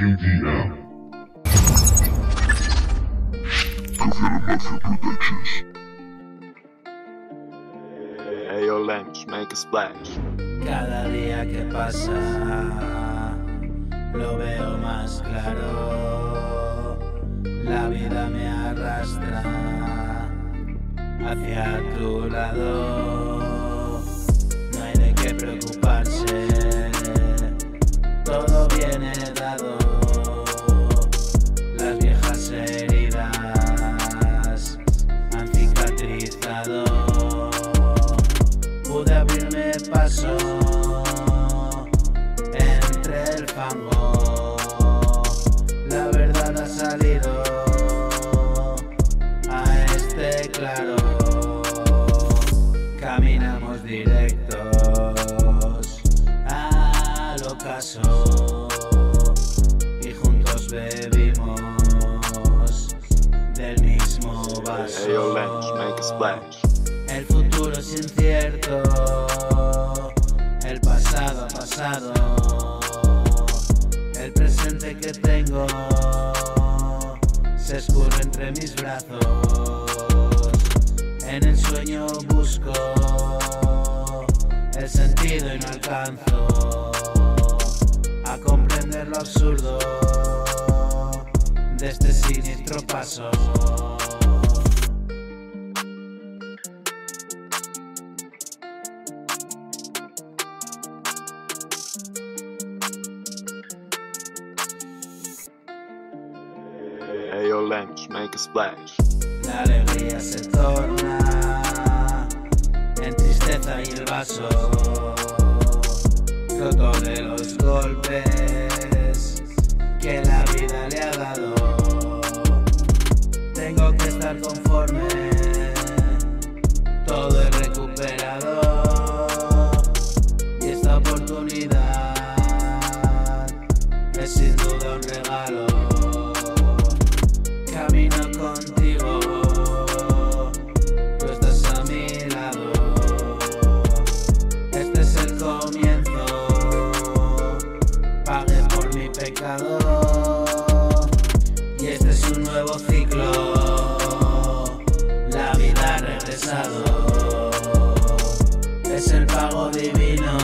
QVM. Preventive Mafia Productions. Ayo Lynch, make a splash. Cada día que pasa, lo veo más claro. La vida me arrastra hacia tu lado. No hay de qué preocuparse. Todo viene dado. Las viejas heridas han cicatrizado. Pude abrirme paso entre el fango. La verdad ha salido a este claro. Caminamos directos al ocaso y juntos bebimos del mismo vaso. Ayo Lynch, make a splash. El futuro es incierto, el pasado ha pasado, el presente que tengo se escurre entre mis brazos. En el sueño busco el sentido y no alcanzo a comprender lo absurdo de este siniestro paso. Ayo Lynch, make a splash. La alegría se torna en tristeza y el vaso roto de los golpes que la vida le ha dado. Tengo que estar conforme, todo es recuperado y esta oportunidad es sin duda un regalo. Camino contigo, tú estás a mi lado. Este es el comienzo, pagué por mi pecado. Y este es un nuevo ciclo, la vida ha regresado. Es el pago divino